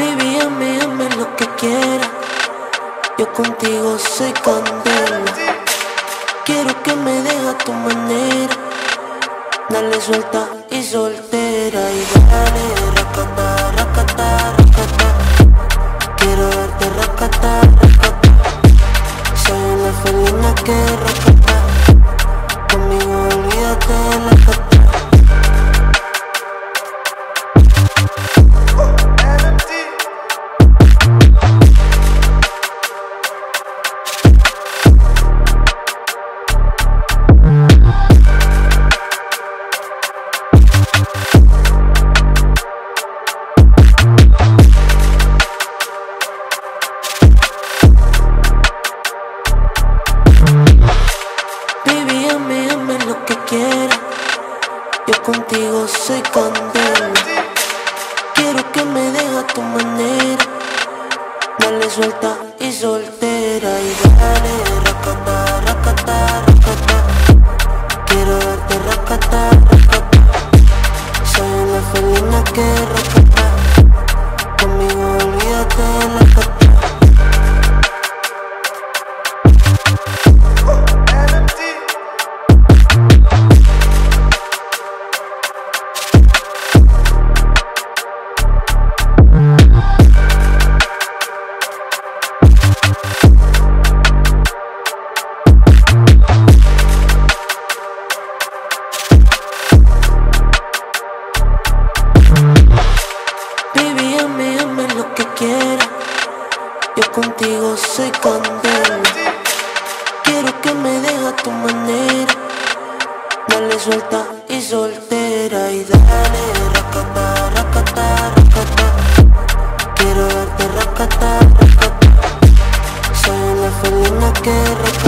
Baby, ame lo que quiera. Yo contigo soy candela. Quiero que me dejes a tu manera. Dale suelta y soltera. Y dale, racata, racata, racata. Quiero darte racata, racata. Soy una felina que racata. Conmigo olvídate de la cata. Yo contigo soy candela. Quiero que me dejes a tu manera. Dale suelta y soltera. Y dale, racata, racata, racata. Quiero darte racata, racata. Soy una felina que racata. Conmigo olvídate de la cata. Yo contigo soy candela. Quiero que me dejes a tu manera. Dale suelta y soltera. Y dale, racata, racata, racata. Quiero darte racata, racata. Soy una felina que racata.